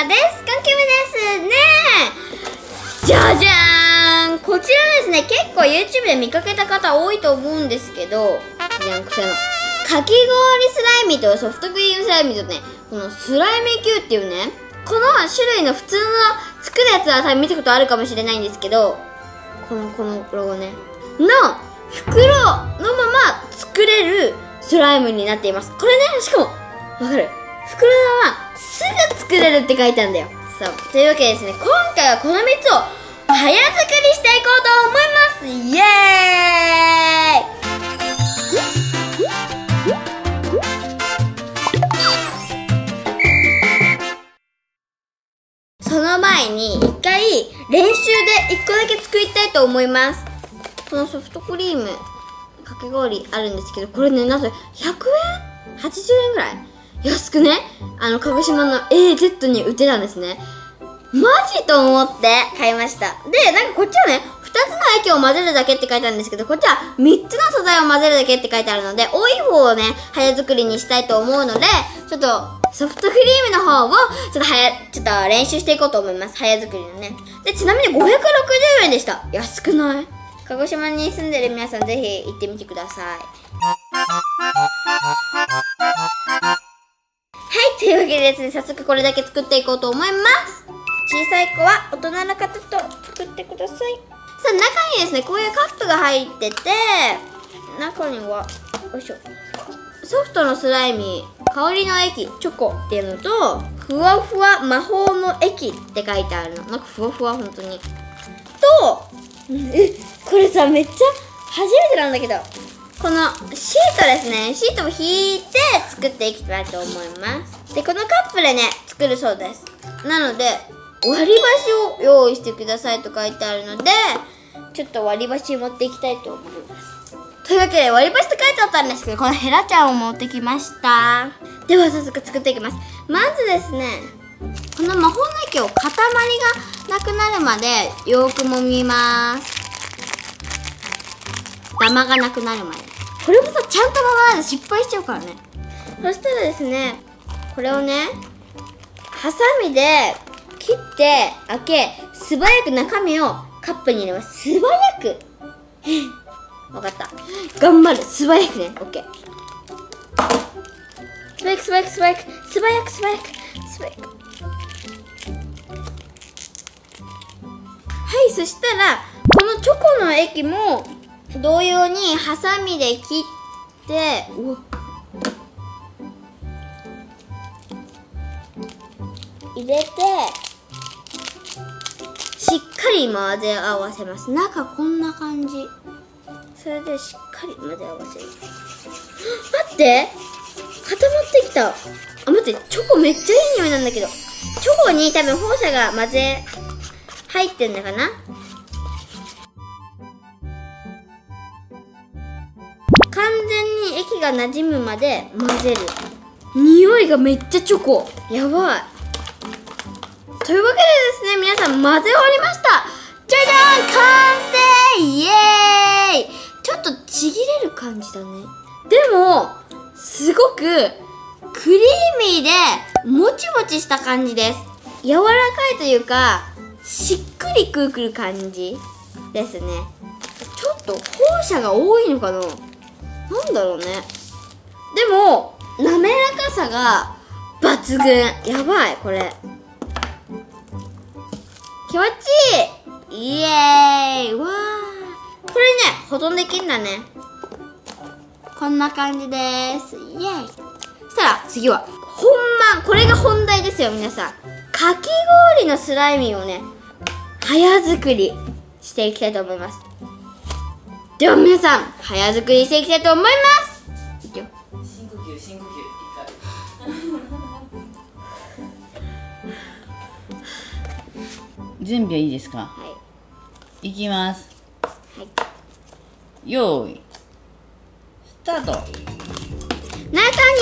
様です。かんきむですね。じゃじゃーん、こちらですね、結構 YouTube で見かけた方多いと思うんですけど、じゃん、こちらのかき氷スライミとソフトクリームスライミとね、このスライミ Q っていうね、この種類の普通の作るやつは多分見たことあるかもしれないんですけど、このロゴねの袋のまま作れるスライムになっています。これね、しかもわかる、袋のまますぐ作れるって書いてあるんだよ。そう、というわけでですね、今回はこの3つを早作りしていこうと思います。イエーイ。その前に一回練習で1個だけ作りたいと思います。このソフトクリームかき氷あるんですけど、これね、なんと100円 ?80 円ぐらい安くね、鹿児島の AZ に売ってたんですね。マジと思って買いました。で、なんかこっちはね、2つの液を混ぜるだけって書いてあるんですけど、こっちは3つの素材を混ぜるだけって書いてあるので、多い方をね、早作りにしたいと思うので、ちょっとソフトクリームの方をちょっと練習していこうと思います。早作りのね。で、ちなみに560円でした。安くない？鹿児島に住んでる皆さん、ぜひ行ってみてください。はい、というわけでですね、早速これだけ作っていこうと思います。小さい子は大人の方と作ってください。さあ、中にですね、こういうカップが入ってて、中にはよいしょ、ソフトのスライミー、香りの液、チョコっていうのと、ふわふわ魔法の液って書いてあるの。なんかふわふわ、ほんとに。と、これさ、めっちゃ初めてなんだけど、このシートですね、シートを引いて作っていきたいと思います。で、このカップでね、作るそうです。なので、割り箸を用意してくださいと書いてあるので、ちょっと割り箸持っていきたいと思います。というわけで、割り箸と書いてあったんですけど、このヘラちゃんを持ってきました。では早速作っていきます。まずですね、この魔法の液を塊がなくなるまでよく揉みます。ダマがなくなるまで。これもさ、ちゃんと揉まないと失敗しちゃうからね。そしたらですね、これをね、ハサミで切って開け、素早く中身をカップに入れます。素早くわかった。頑張る。素早くね。オッケー。素早く、素早く、素早く、素早く、素早く、素早く。はい、そしたら、このチョコの液も、同様に、ハサミで切って、うわ。入れて、しっかり混ぜ合わせます。中、こんな感じ。それでしっかり混ぜ合わせる。待って、固まってきた。あ、待って、チョコめっちゃいい匂いなんだけど。チョコに多分放射が入ってんだかな。完全に液がなじむまで混ぜる。匂いがめっちゃチョコ、やばい。というわけでですね、皆さん混ぜ終わりました。じゃじゃん、完成。イエーイ。ちょっとちぎれる感じだね。でも、すごくクリーミーでもちもちした感じです。柔らかいというか、しっくりくる感じですね。ちょっと放射が多いのかな、なんだろうね。でも、滑らかさが抜群。やばい、これ。気持ちいい。イエーイ。わー。これね、保存できんだね。こんな感じです。イエーイ。そしたら、次は、これが本題ですよ、皆さん。かき氷のスライミーをね、早作りしていきたいと思います。では皆さん、早作りしていきたいと思います。いくよ。深呼吸、深呼吸。準備はいいですか？はい。いきます。よーい、スタート。中に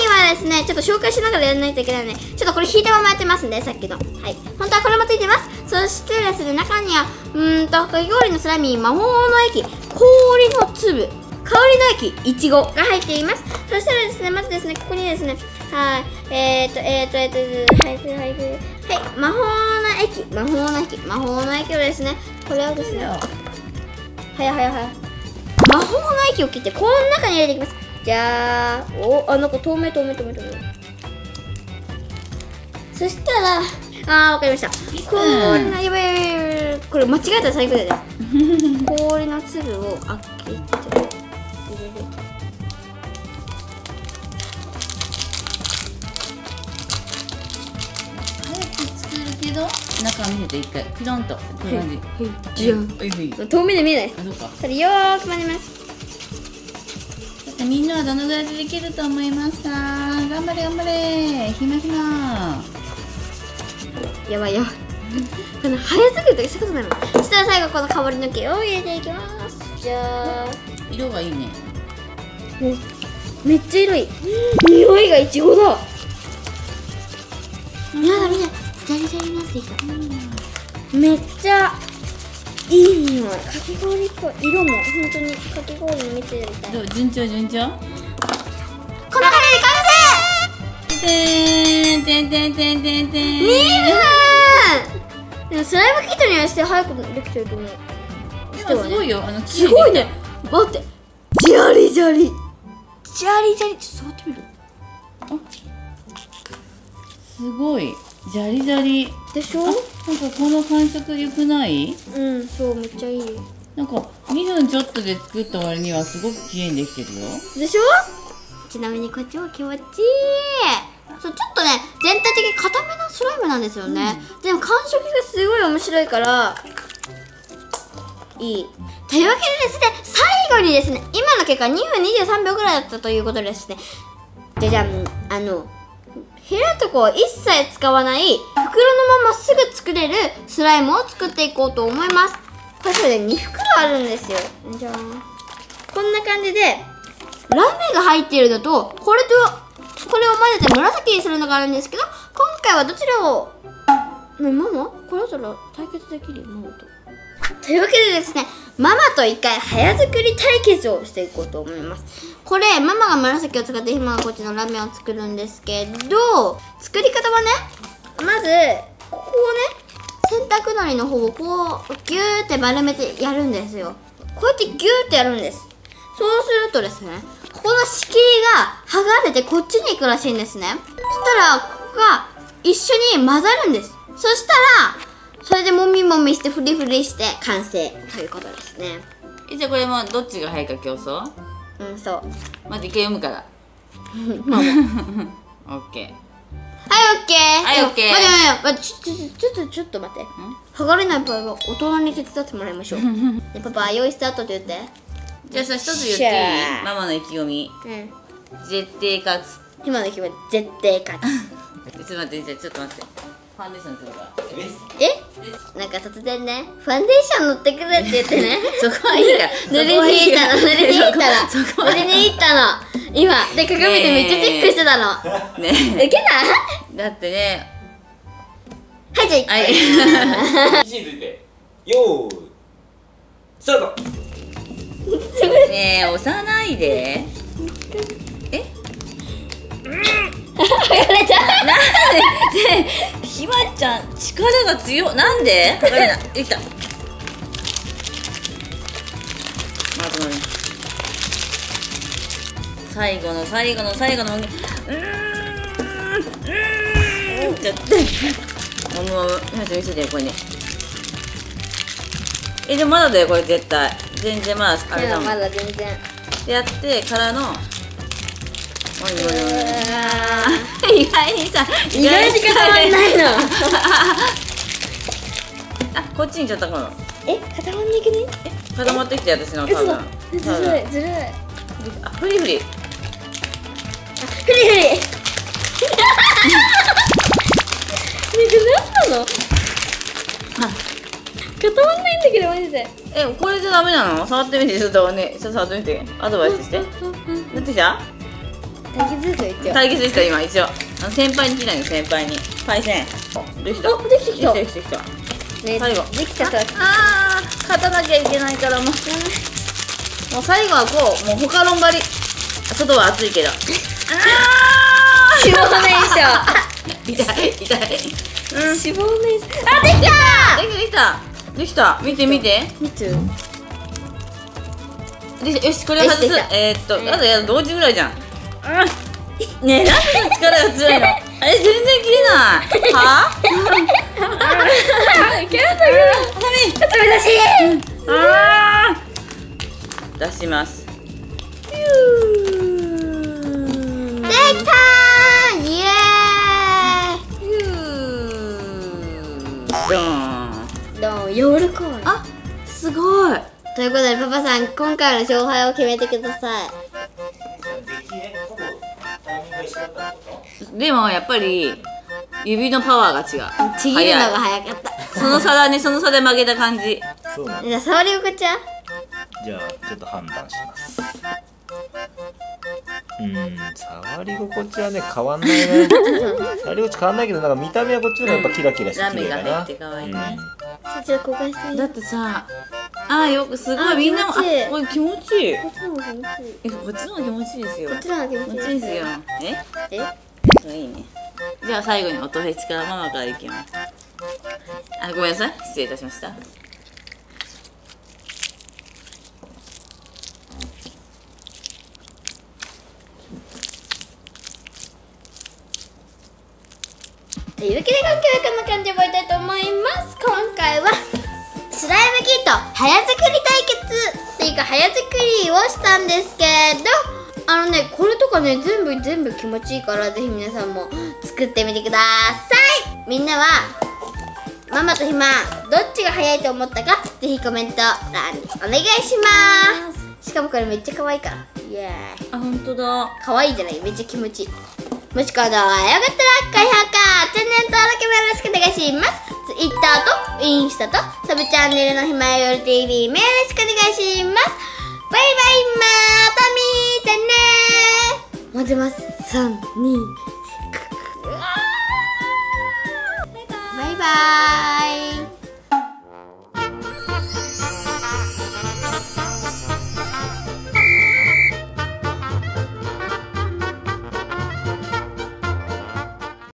はですね、ちょっと紹介しながらやらないといけないので、ちょっとこれ引いたままやってますんで、さっきの。はい。本当はこれもついてます。そしてですね、中には、かき氷のスライミー、魔法の液、氷の粒、香りの液、いちごが入っています。そしたらですね、まずですね、ここにですね、はい、はい、魔法の液をですね、これをですね、早い魔法の液を切ってこの中に入れていきます。じゃー、お、あ、なんか透明。そしたら、わかりました。氷の、やばい、これ間違えたら最悪だよね。氷の粒を開けて入れる。中見せて、一回ピロンとこういう感じ。遠目で見えない。それよーく混ぜます。みんなはどのぐらいでできると思いますか？頑張れ、ひまやばいこの早すぎるとかしたことないの。そしたら最後この香りの毛を入れていきます。じゃあ色がいいね。めっちゃ色いい。匂いがイチゴだ。みんなめっちゃいい匂い。かき氷っぽい。色も本当にかき氷の蜜みたい。どう？順調。このカレー完成。てんてん。2分。でもスライムキットにはして早くできてると思う。すごいよ。すごいね。待って。ジャリジャリ。ちょっと触ってみる。すごい。ジャリジャリでしょ。なんかこの感触良くない？そう、めっちゃいい。なんか2分ちょっとで作った割にはすごく綺麗にできてるよ。でしょ。ちなみにこっちは気持ちいい。そう、ちょっとね、全体的に固めのスライムなんですよね。でも感触がすごい面白いからいい。というわけでですね、最後にですね、今の結果2分23秒ぐらいだったということですね。じゃん、ヘラとこを一切使わない袋のまますぐ作れるスライムを作っていこうと思います。これそれで2袋あるんですよ。じゃあこんな感じでラメが入っているのとこれとこれを混ぜて紫にするのがあるんですけど、今回はどちらをママこれだったら対決できるママと。というわけでですね、ママと一回早作り対決をしていこうと思います。これママが紫を使ってひまがこっちのラメを作るんですけど、作り方はね、まずここをね、洗濯のりの方をこうギューって丸めてやるんですよ。こうやってギューってやるんです。そうするとですね、ここの仕切りが剥がれてこっちに行くらしいんですね。そしたらここが一緒に混ざるんです。そしたらそれでもみもみしてフリフリして完成ということですね。じゃあこれもどっちが早いか競争？そう。まず一回読むから。オッケー。ちょっと待って。剥がれない場合は大人に手伝ってもらいましょう。でパパ用意スタートって言って。じゃあさ、一つ言っていい？ママの意気込み。絶対勝つ。今の意気込み絶対勝つ。ちょっと待って。ファンデーションとか。なんか突然ね、ファンデーション塗ってくれって言ってね。そこはいいから。塗りに行ったの。今で鏡でめっちゃチェックしてたの。ね。ウケた？だってね。はいじゃあ。位置について。よー。スタート。ねえ、押さないで。なんでひまちゃん力が強い。なんでわかんない。できた。まずは最後のちょっとひまちゃん見せてよ、これね。でもまだだよ、これ絶対。全然まだあれだもん。まだ全然でやってからの意外に固まんないの。こっちにいっちゃったかな。固まんないけどね。固まってきて、私のターン。ずるい。フリフリ。ねえ、何なの？固まんないんだけど、マジで。これじゃダメなの？触ってみて、ちょっとアドバイスして。なってきた？対決ですよ、今一応。先輩に聞いたのよ、先輩に。パイセン。できた。最後。できた。勝たなきゃいけないから、もう最後はこう、もうほかろんばり。外は暑いけど。しょうがないでしょ。痛い。脂肪燃焼。あ、できた。見て。で、よし、これを外す。やだ、同時ぐらいじゃん。うん。ねえ、なんで力が強いの。あれ、全然切れない。はぁ？切れたけど。出します。できたー！イエーイ！ドーン！柔らかい。あ、すごい。ということでパパさん、今回の勝敗を決めてください。でもやっぱり指のパワーが違う。ちぎるのが早かった。その差だね、その差で負けた感じ。そうね。じゃあ沙織おこちゃん。じゃあちょっと判断します。触り心地はね変わんないね。触り心地変わんないけど、なんか見た目はこっちの方がやっぱキラキラしてるからな。ラメが入って可愛いね。そちら交換して。だってさ、よくすごいみんなもこれ気持ちいい。こっちの方が気持ちいい。こっちの方が気持ちいいですよ。こっちの方が気持ちいいですよ。え？いいね。じゃあ最後に音フェチからママからいきます。あ、ごめんなさい、失礼いたしました。というわけで今回はこんな感じで終わりたいと思います。今回はスライムキット早作り対決っていうか早作りをしたんですけど、これとかね全部気持ちいいから、ぜひ皆さんも作ってみてください。みんなはママとひまどっちが早いと思ったか、ぜひコメント欄にお願いします。しかもこれめっちゃ可愛いから、イエーイ。あ、ほんとだ、可愛いじゃない、めっちゃ気持ちいい。もし今度はよかったら高評価、チャンネル登録もよろしくお願いします。Twitter とインスタとサブチャンネルのひまよる TV もよろしくお願いします。バイバイ、またみーてねー。混ぜます。3、2、1。